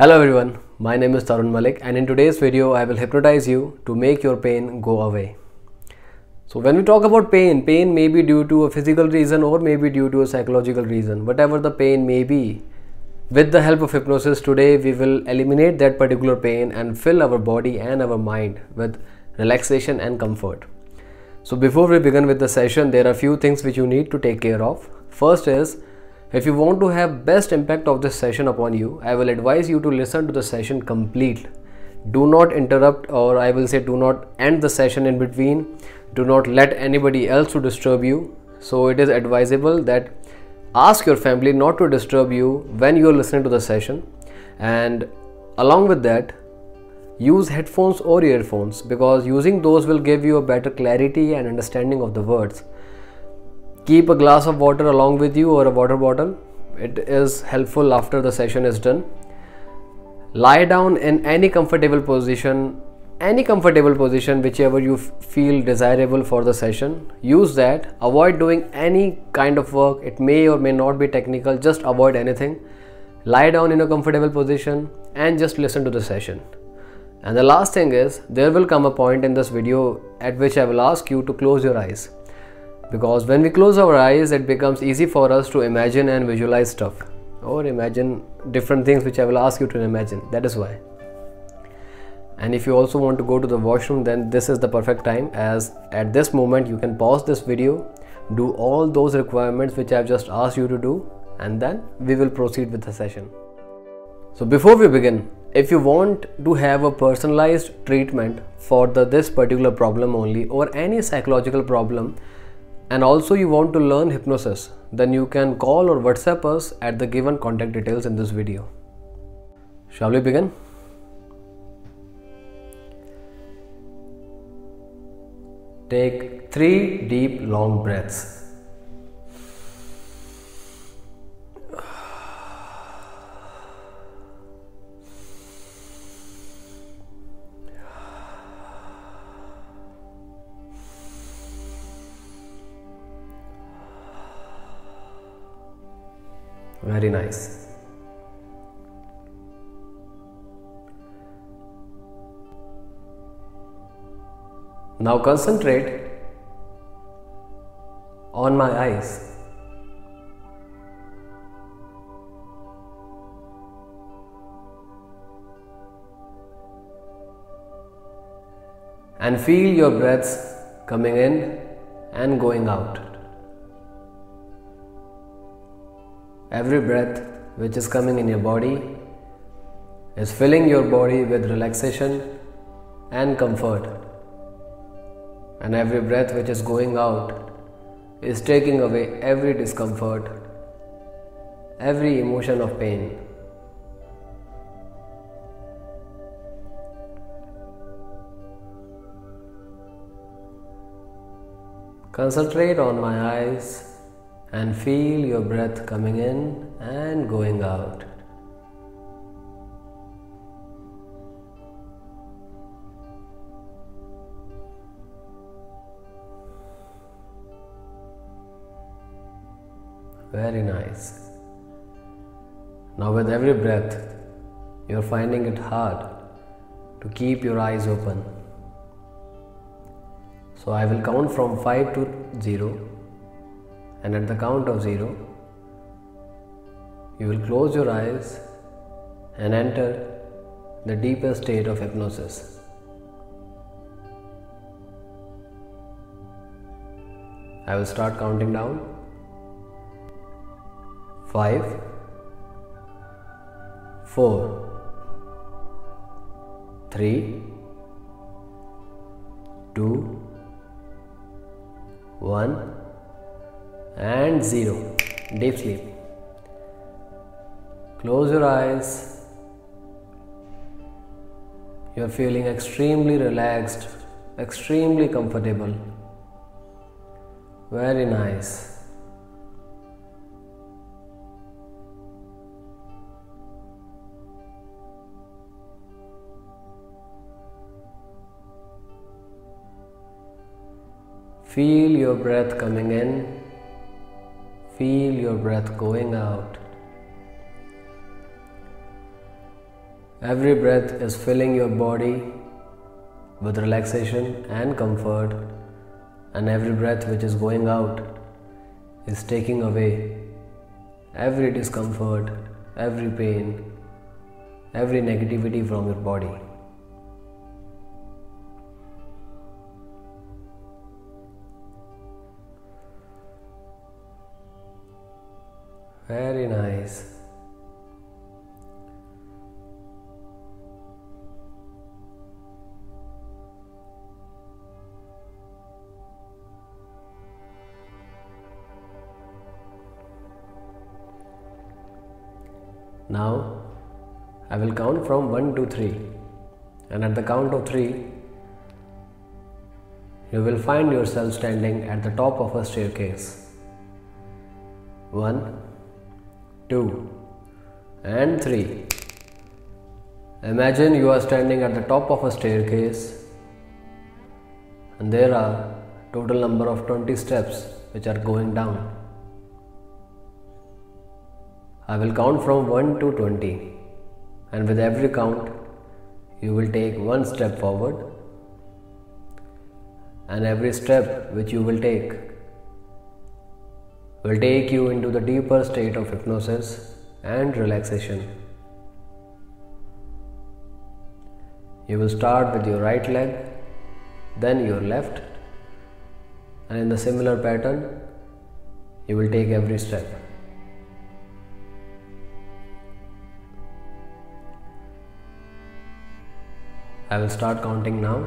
Hello everyone, my name is Tarun Malik and in today's video I will hypnotize you to make your pain go away. So when we talk about pain may be due to a physical reason or may be due to a psychological reason. Whatever the pain may be, with the help of hypnosis today we will eliminate that particular pain and fill our body and our mind with relaxation and comfort. So before we begin with the session, there are few things which you need to take care of. First is, if you want to have best impact of this session upon you, I will advise you to listen to the session complete. Do not interrupt, or I will say do not end the session in between. Do not let anybody else to disturb you. So it is advisable that ask your family not to disturb you when you are listening to the session, and along with that use headphones or earphones, because using those will give you a better clarity and understanding of the words. Keep a glass of water along with you, or a water bottle. It is helpful after the session is done. Lie down in any comfortable position whichever you feel desirable for the session. Use that. Avoid doing any kind of work. It may or may not be technical. Just avoid anything. Lie down in a comfortable position and just listen to the session. And the last thing is, there will come a point in this video at which I will ask you to close your eyes. Because when we close our eyes, it becomes easy for us to imagine and visualize stuff, or imagine different things which I will ask you to imagine. That is why. And if you also want to go to the washroom, then this is the perfect time, as at this moment you can pause this video, do all those requirements which I have just asked you to do, and then we will proceed with the session. So before we begin, if you want to have a personalized treatment for this particular problem only, or any psychological problem, and also you want to learn hypnosis, then you can call or WhatsApp us at the given contact details in this video. Shall we begin? Take 3 deep long breaths. Very nice. Now concentrate on my eyes. And feel your breaths coming in and going out. Every breath which is coming in your body is filling your body with relaxation and comfort, and every breath which is going out is taking away every discomfort, every emotion of pain. Concentrate on my eyes and feel your breath coming in and going out. Very nice. Now with every breath, you are finding it hard to keep your eyes open. So I will count from 5 to 0. And at the count of 0, you will close your eyes and enter the deepest state of hypnosis. I will start counting down. 5, 4, 3, 2, 1. And 0. Deep sleep. Close your eyes. You are feeling extremely relaxed, extremely comfortable. Very nice. Feel your breath coming in. Feel your breath going out. Every breath is filling your body with relaxation and comfort, and every breath which is going out is taking away every discomfort, every pain, every negativity from your body. Very nice. Now, I will count from 1 to 3, and at the count of 3, you will find yourself standing at the top of a staircase. 1, 2, and 3. Imagine you are standing at the top of a staircase, and there are total number of 20 steps which are going down. I will count from 1 to 20, and with every count you will take one step forward, and every step which you will take you into the deeper state of hypnosis and relaxation. You will start with your right leg, then your left, and in the similar pattern you will take every step. I will start counting now.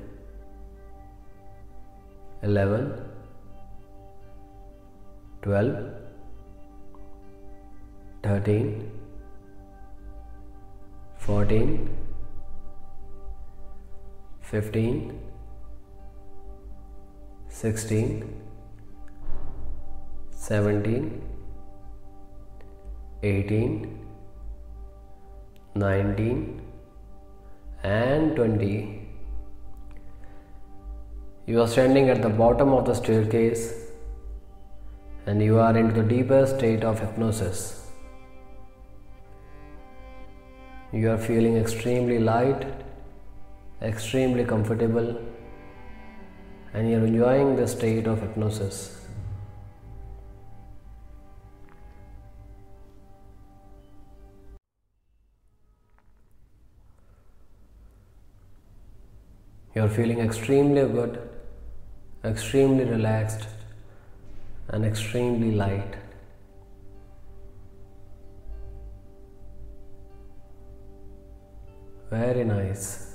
11, 12, 13, 14, 15, 16, 17, 18, 19, and 20. You are standing at the bottom of the staircase, and you are into the deepest state of hypnosis. You are feeling extremely light, extremely comfortable, and you are enjoying the state of hypnosis. You are feeling extremely good, extremely relaxed, and extremely light. Very nice.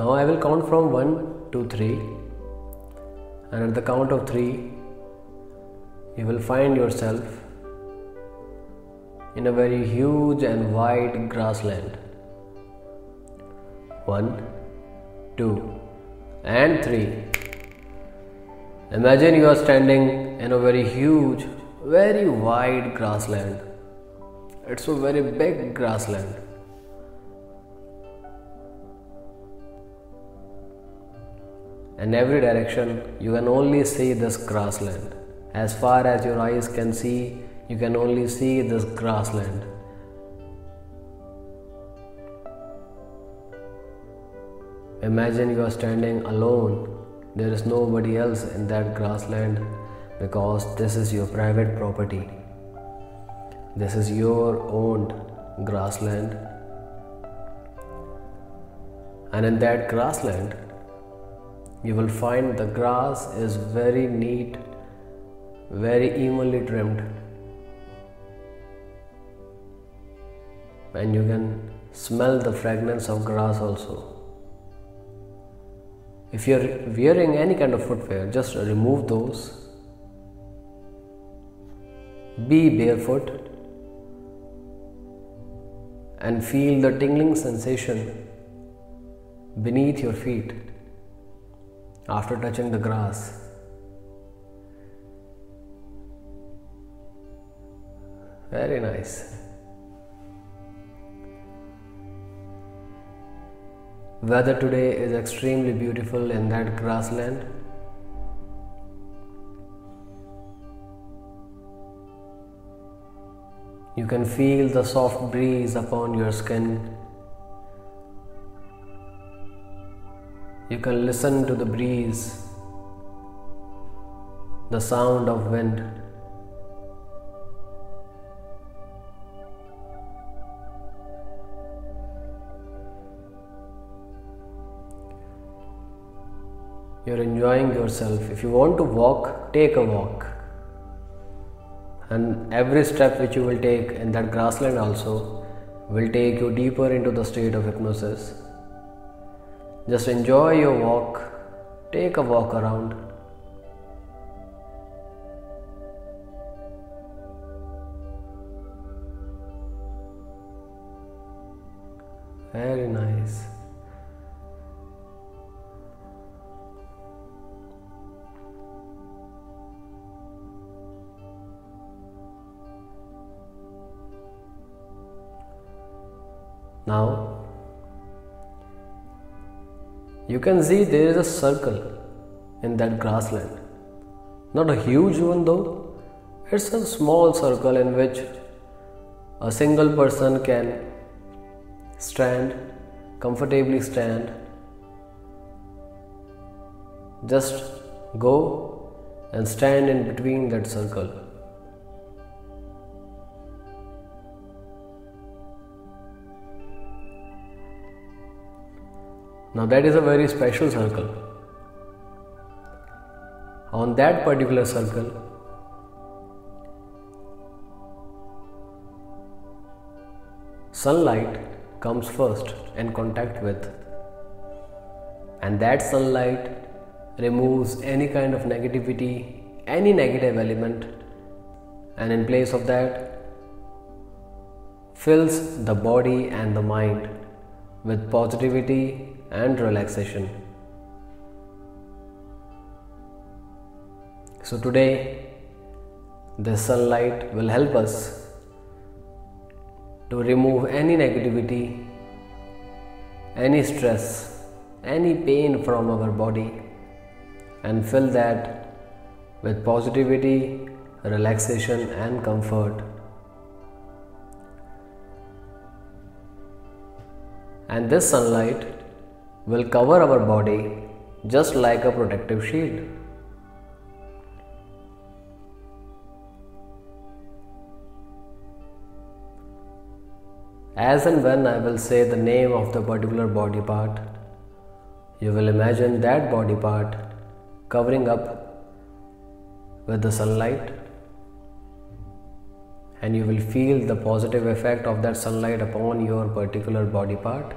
Now I will count from 1 to 3, and at the count of 3 you will find yourself in a very huge and wide grassland. 1, 2, and 3. Imagine you are standing in a very huge, very wide grassland. It's a very big grassland. In every direction, you can only see this grassland. As far as your eyes can see, you can only see this grassland. Imagine you are standing alone. There is nobody else in that grassland, because this is your private property. This is your own grassland, and in that grassland you will find the grass is very neat, very evenly trimmed, and you can smell the fragrance of grass also. If you are wearing any kind of footwear, just remove those. Be barefoot and feel the tingling sensation beneath your feet after touching the grass. Very nice. Weather today is extremely beautiful in that grassland. You can feel the soft breeze upon your skin. You can listen to the breeze, the sound of wind. You're enjoying yourself. If you want to walk, take a walk. And every step which you will take in that grassland also will take you deeper into the state of hypnosis. Just enjoy your walk. Take a walk around. Very nice. Now, you can see there is a circle in that grassland. Not a huge one though, it's a small circle in which a single person can stand, comfortably stand. Just go and stand in between that circle. Now that is a very special circle. On that particular circle, sunlight comes first in contact with, and that sunlight removes any kind of negativity, any negative element, and in place of that fills the body and the mind with positivity and relaxation. So today, the sunlight will help us to remove any negativity, any stress, any pain from our body, and fill that with positivity, relaxation, and comfort. And this sunlight will cover our body just like a protective shield. As and when I will say the name of the particular body part, you will imagine that body part covering up with the sunlight, and you will feel the positive effect of that sunlight upon your particular body part.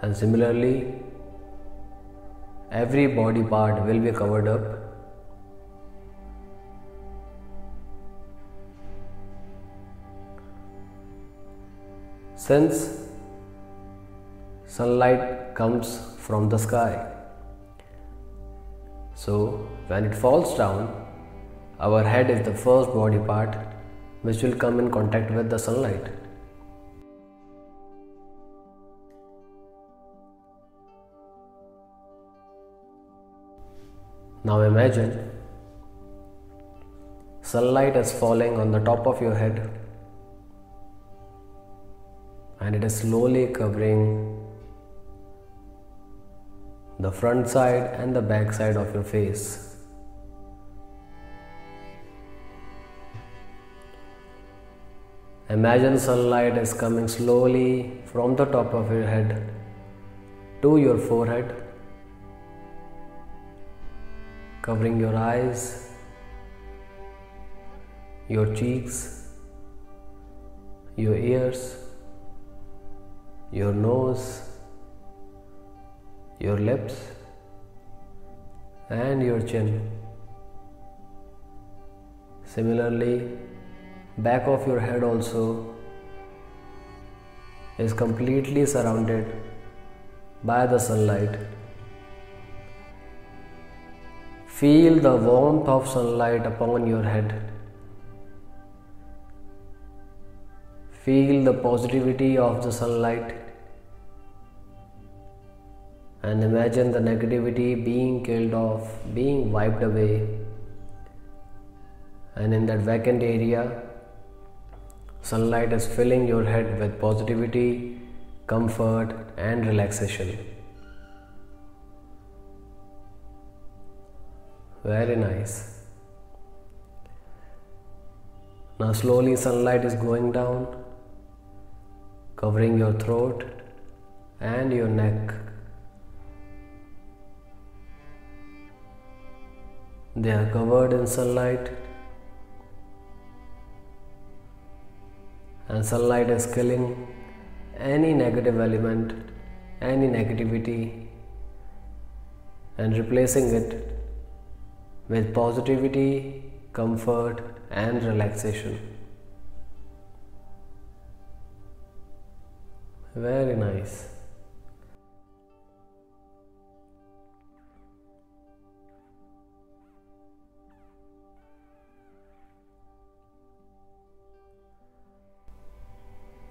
And similarly, every body part will be covered up. Since sunlight comes from the sky, so when it falls down, our head is the first body part which will come in contact with the sunlight. Now imagine sunlight is falling on the top of your head, and it is slowly covering the front side and the back side of your face. Imagine sunlight is coming slowly from the top of your head to your forehead, covering your eyes, your cheeks, your ears, your nose, your lips, and your chin. Similarly, back of your head also is completely surrounded by the sunlight. Feel the warmth of sunlight upon your head. Feel the positivity of the sunlight and imagine the negativity being killed off, being wiped away. And in that vacant area, sunlight is filling your head with positivity, comfort, and relaxation. Very nice. Now slowly sunlight is going down, covering your throat and your neck. They are covered in sunlight, and sunlight is killing any negative element, any negativity, and replacing it with positivity, comfort, and relaxation. Very nice.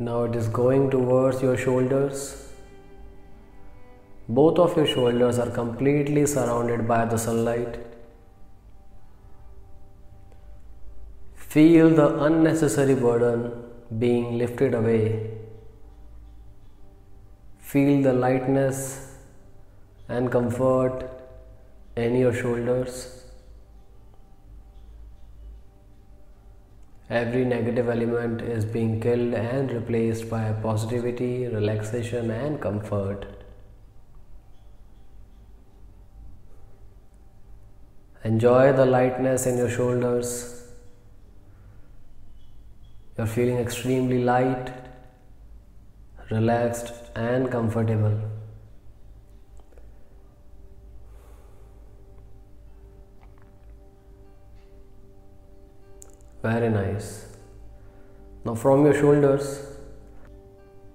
Now it is going towards your shoulders. Both of your shoulders are completely surrounded by the sunlight. Feel the unnecessary burden being lifted away. Feel the lightness and comfort in your shoulders. Every negative element is being killed and replaced by positivity, relaxation, and comfort. Enjoy the lightness in your shoulders. You're feeling extremely light, relaxed, and comfortable. Very nice. Now from your shoulders,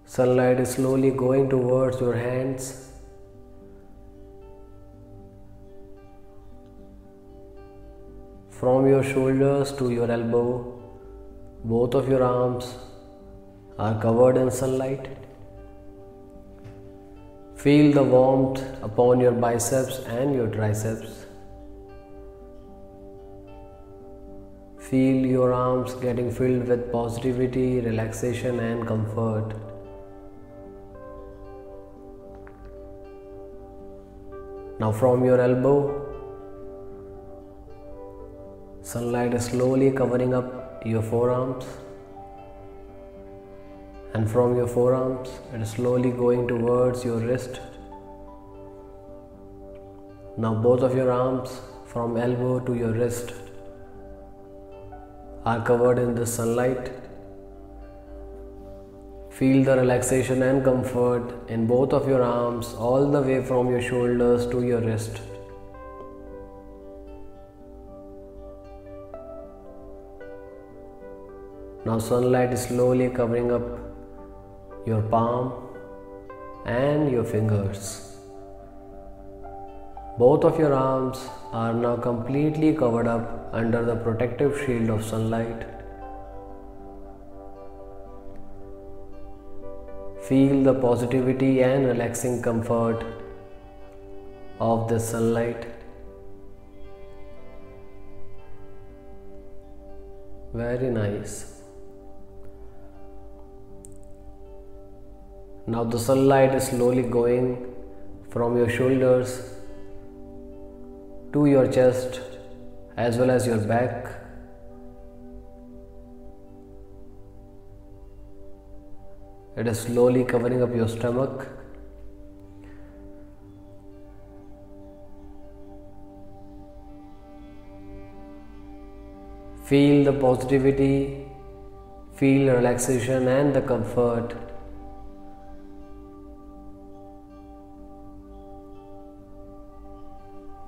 sunlight is slowly going towards your hands. From your shoulders to your elbow, both of your arms are covered in sunlight. Feel the warmth upon your biceps and your triceps. Feel your arms getting filled with positivity, relaxation, and comfort. Now from your elbow, sunlight is slowly covering up your forearms, and from your forearms it is slowly going towards your wrist. Now both of your arms from elbow to your wrist are covered in the sunlight. Feel the relaxation and comfort in both of your arms all the way from your shoulders to your wrist. Now sunlight is slowly covering up your palm and your fingers. Both of your arms are now completely covered up under the protective shield of sunlight. Feel the positivity and relaxing comfort of the sunlight. Very nice. Now the sunlight is slowly going from your shoulders to your chest as well as your back. It is slowly covering up your stomach. Feel the positivity, feel relaxation and the comfort.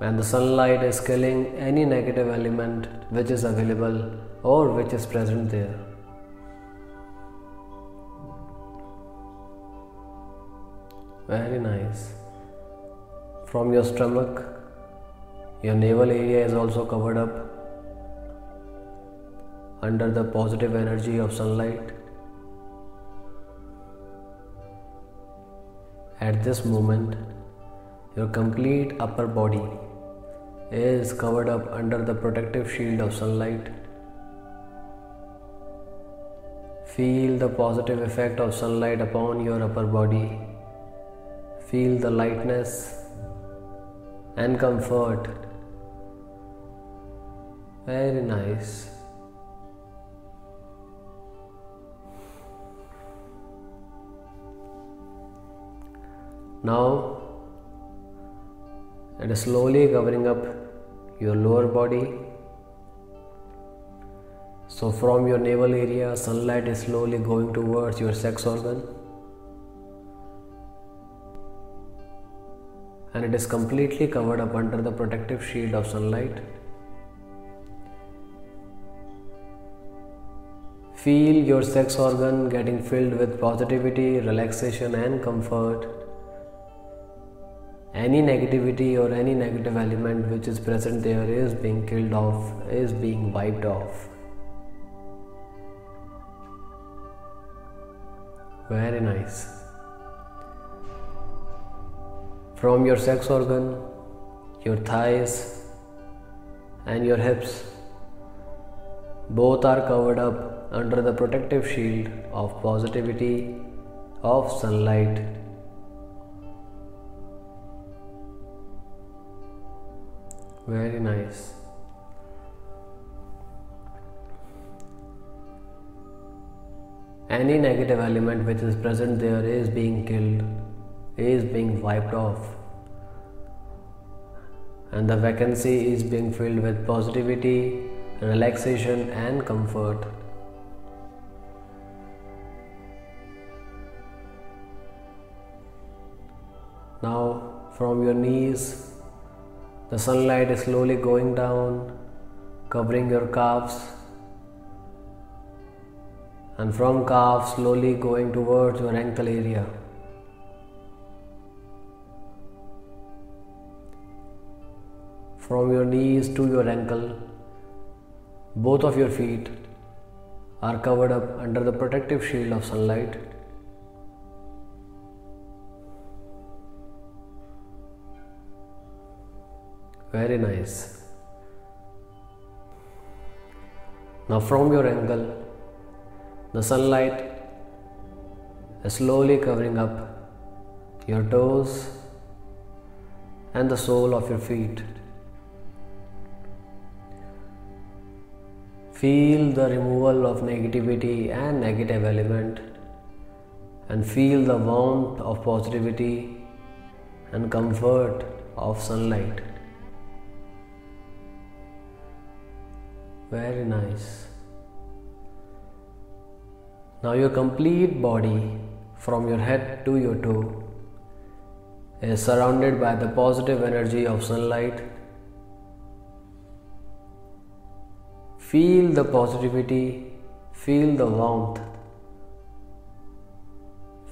And the sunlight is killing any negative element which is available or which is present there. Very nice. From your stomach, your navel area is also covered up under the positive energy of sunlight. At this moment, your complete upper body is covered up under the protective shield of sunlight. Feel the positive effect of sunlight upon your upper body. Feel the lightness and comfort. Very nice. Now it is slowly covering up your lower body. So from your navel area, sunlight is slowly going towards your sex organ. And it is completely covered up under the protective shield of sunlight. Feel your sex organ getting filled with positivity, relaxation and comfort. Any negativity or any negative element which is present there is being killed off, is being wiped off. Very nice. From your sex organ, your thighs and your hips, both are covered up under the protective shield of positivity, of sunlight. Very nice. Any negative element which is present there is being killed, is being wiped off. And the vacancy is being filled with positivity, relaxation and comfort. Now from your knees, the sunlight is slowly going down, covering your calves, and from calves slowly going towards your ankle area. From your knees to your ankle, both of your feet are covered up under the protective shield of sunlight. Very nice. Now from your ankle, the sunlight is slowly covering up your toes and the sole of your feet. Feel the removal of negativity and negative element, and feel the warmth of positivity and comfort of sunlight. Very nice. Now your complete body from your head to your toe is surrounded by the positive energy of sunlight. Feel the positivity, feel the warmth,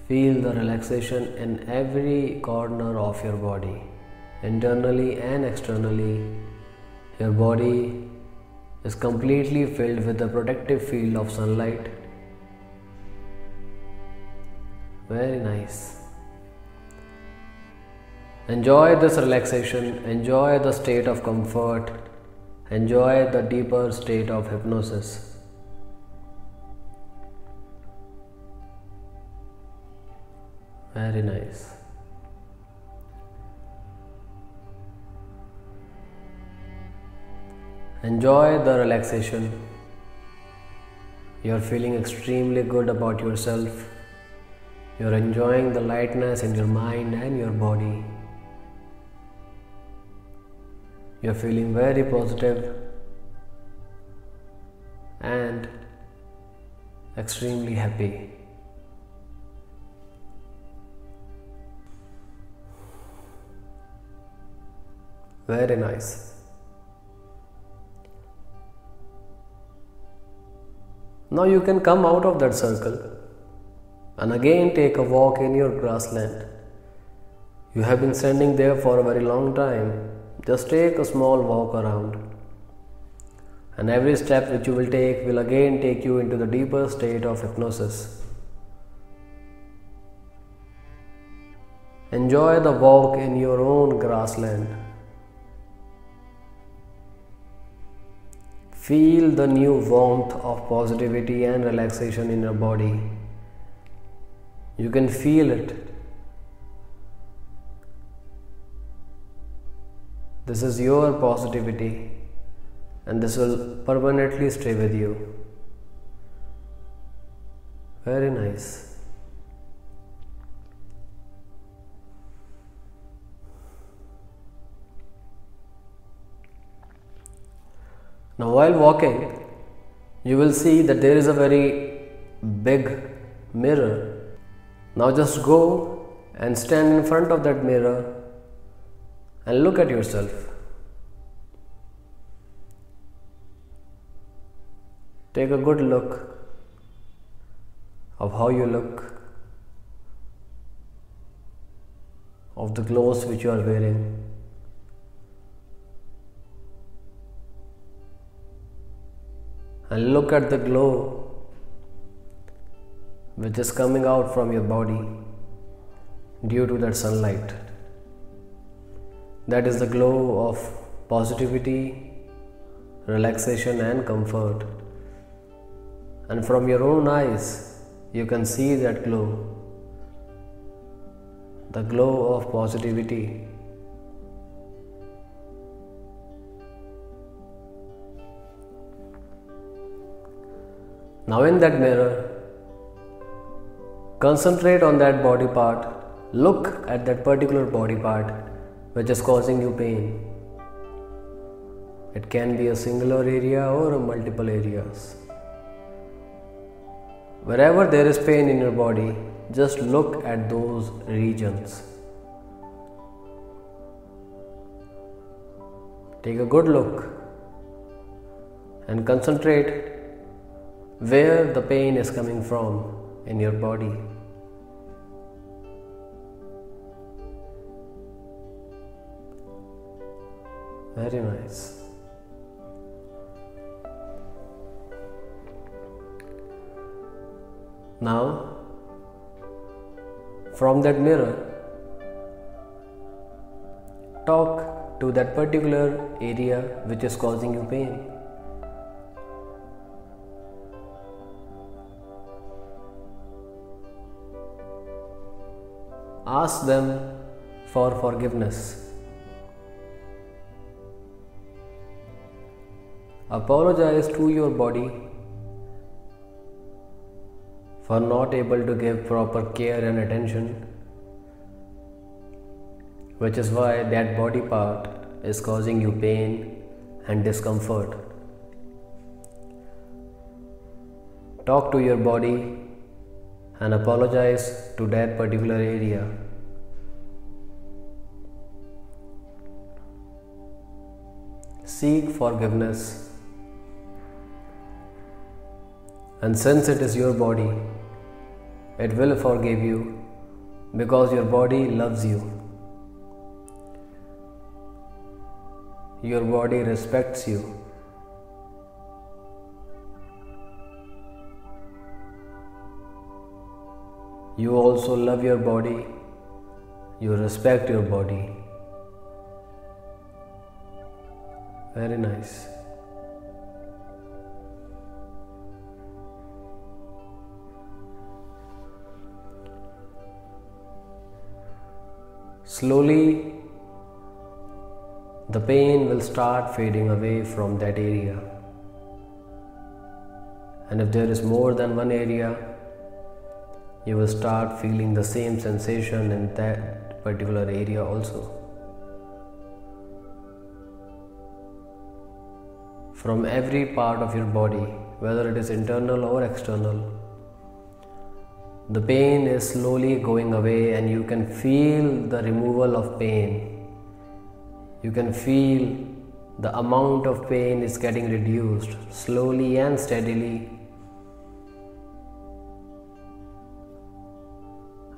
feel the relaxation in every corner of your body, internally and externally. Your body is completely filled with the protective field of sunlight. Very nice. Enjoy this relaxation, enjoy the state of comfort, enjoy the deeper state of hypnosis. Very nice. Enjoy the relaxation. You are feeling extremely good about yourself. You're enjoying the lightness in your mind and your body. You're feeling very positive and extremely happy. Very nice. Now you can come out of that circle and again take a walk in your grassland. You have been standing there for a very long time. Just take a small walk around, and every step which you will take will again take you into the deeper state of hypnosis. Enjoy the walk in your own grassland. Feel the new warmth of positivity and relaxation in your body. You can feel it. This is your positivity, and this will permanently stay with you. Very nice. Now while walking, you will see that there is a very big mirror. Now just go and stand in front of that mirror and look at yourself. Take a good look of how you look, of the clothes which you are wearing. And look at the glow which is coming out from your body due to that sunlight. That is the glow of positivity, relaxation and comfort. And from your own eyes, you can see that glow. The glow of positivity. Now in that mirror, concentrate on that body part, look at that particular body part which is causing you pain. It can be a singular area or a multiple areas. Wherever there is pain in your body, just look at those regions. Take a good look and concentrate where the pain is coming from in your body. Very nice. Now, from that mirror, talk to that particular area which is causing you pain. Ask them for forgiveness. Apologize to your body for not able to give proper care and attention, which is why that body part is causing you pain and discomfort. Talk to your body and apologize to that particular area. Seek forgiveness, and since it is your body, it will forgive you because your body loves you. Your body respects you. You also love your body, you respect your body. Very nice. Slowly, the pain will start fading away from that area. And if there is more than one area, you will start feeling the same sensation in that particular area also. From every part of your body, whether it is internal or external, the pain is slowly going away and you can feel the removal of pain. You can feel the amount of pain is getting reduced slowly and steadily.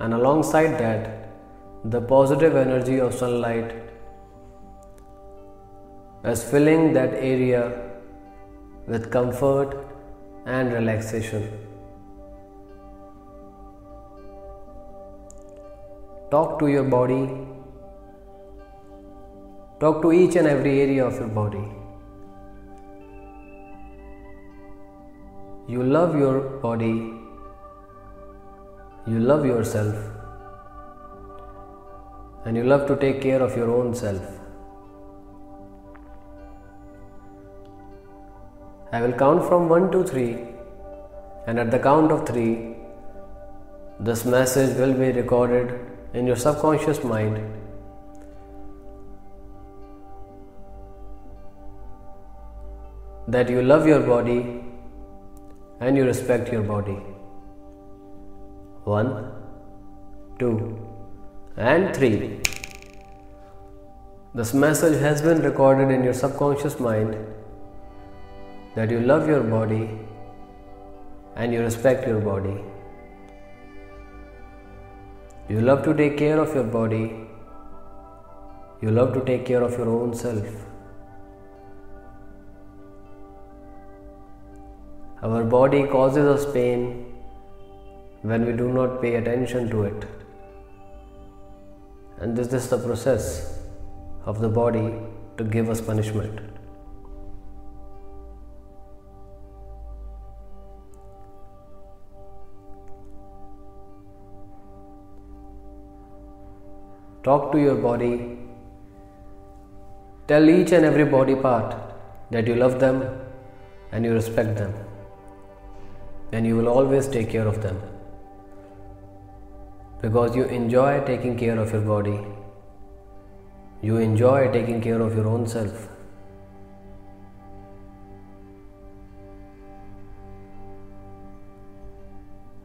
And alongside that, the positive energy of sunlight is filling that area with comfort and relaxation. Talk to your body. Talk to each and every area of your body. You love your body. You love yourself. And you love to take care of your own self. I will count from 1 to 3, and at the count of 3, this message will be recorded in your subconscious mind. That you love your body and you respect your body. 1, 2, and 3. This message has been recorded in your subconscious mind. That you love your body and you respect your body. You love to take care of your body. You love to take care of your own self. Our body causes us pain when we do not pay attention to it. And this is the process of the body to give us punishment. Talk to your body. Tell each and every body part that you love them and you respect them. And you will always take care of them. Because you enjoy taking care of your body. You enjoy taking care of your own self.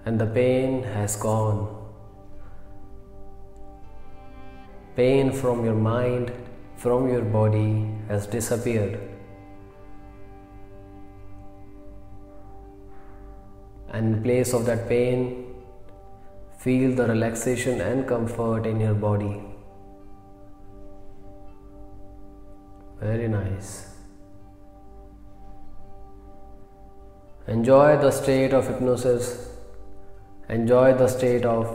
And the pain has gone. Pain from your mind, from your body has disappeared. And in place of that pain, feel the relaxation and comfort in your body. Very nice. Enjoy the state of hypnosis. Enjoy the state of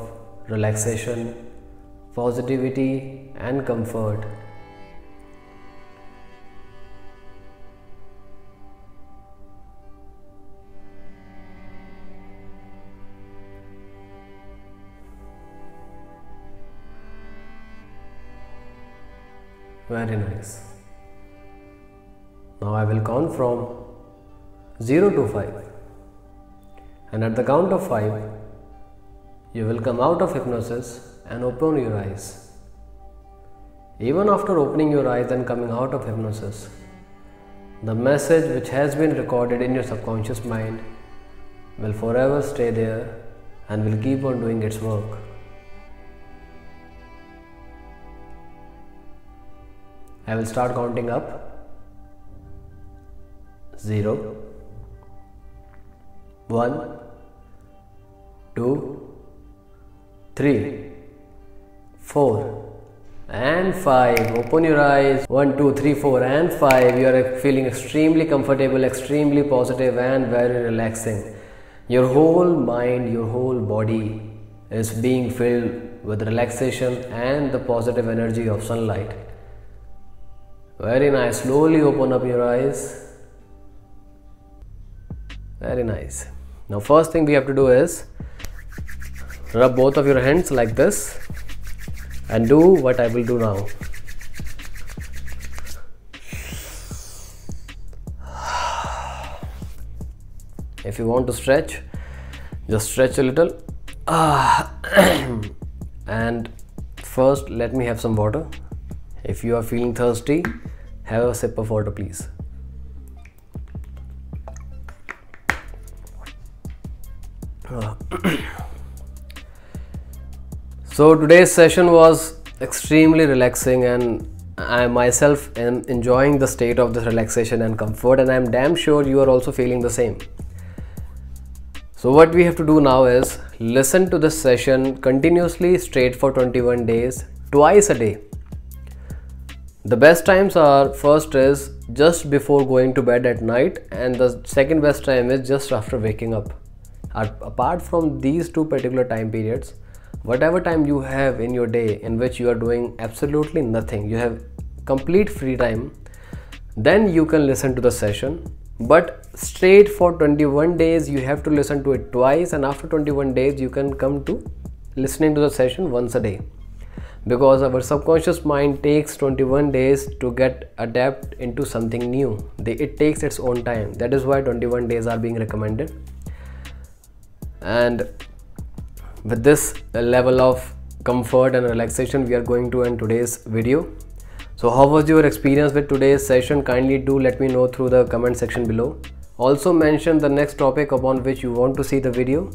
relaxation, positivity and comfort. Very nice. Now I will count from 0 to 5. And at the count of 5, you will come out of hypnosis and open your eyes. Even after opening your eyes and coming out of hypnosis, the message which has been recorded in your subconscious mind will forever stay there and will keep on doing its work. I will start counting up. 0, 1, 2, 3. 4 and 5. Open your eyes. 1, 2, 3, 4 and 5. You are feeling extremely comfortable, extremely positive and very relaxing. Your whole mind, your whole body is being filled with relaxation and the positive energy of sunlight. Very nice. Slowly open up your eyes. Very nice. Now first thing we have to do is rub both of your hands like this. And do what I will do now. If you want to stretch, just stretch a little. And first let me have some water. If you are feeling thirsty, have a sip of water, please. So today's session was extremely relaxing, and I myself am enjoying the state of this relaxation and comfort, and I'm damn sure you are also feeling the same. So what we have to do now is listen to this session continuously straight for 21 days, twice a day. The best times are, first is just before going to bed at night, and the second best time is just after waking up. Apart from these two particular time periods, whatever time you have in your day in which you are doing absolutely nothing, you have complete free time, then you can listen to the session. But straight for 21 days, you have to listen to it twice, and after 21 days you can come to listening to the session once a day, because our subconscious mind takes 21 days to get adapt into something new. It takes its own time. That is why 21 days are being recommended. And with this level of comfort and relaxation, we are going to end today's video. So how was your experience with today's session? Kindly do let me know through the comment section below. Also mention the next topic upon which you want to see the video.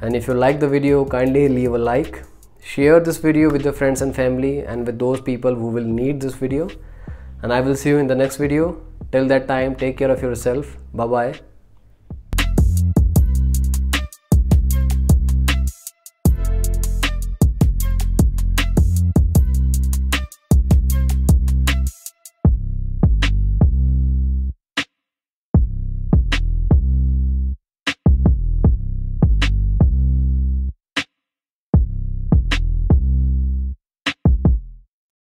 And if you like the video, kindly leave a like. Share this video with your friends and family, and with those people who will need this video. And I will see you in the next video. Till that time, take care of yourself. Bye bye.